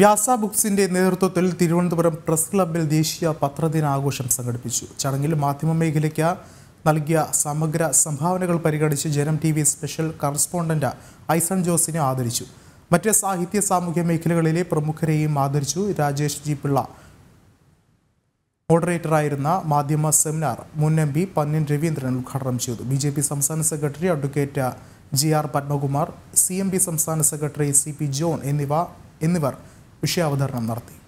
വ്യാസാ ബുക്സിന്റെ നേതൃത്വത്തിൽ തിരുവനന്തപുരം പ്രസ് ക്ലബ്ബിൽ ദേശീയ പത്രദിനാഘോഷം സംഘടിപ്പിച്ചു. ചടങ്ങിൽ മാധ്യമമേഖലയ്ക്ക് നൽകിയ സമഗ്ര സംഭാവനകൾ പരിഗണിച്ച് Janam TV special correspondent Aison ജോസിനെ ആദരിച്ചു. മറ്റ് സാഹിത്യ സാമൂഹ്യ മേഖലകളിലെ പ്രമുഖരെയും ആദരിച്ചു. രാജേഷ് ജി പിള്ള മോഡറേറ്ററായിരുന്ന മാധ്യമ സെമിനാർ മുൻ എം പി പന്ന്യൻ രവീന്ദ്രൻ ഉദ്ഘാടനം ചെയ്തു. ബിജെപി സംസ്ഥാന secretary advocate GR Padmakumar, CMP സംസ്ഥാന സെക്രട്ടറി CP ജോൺ എന്നിവർ വിഷയാവതരണം നടത്തി.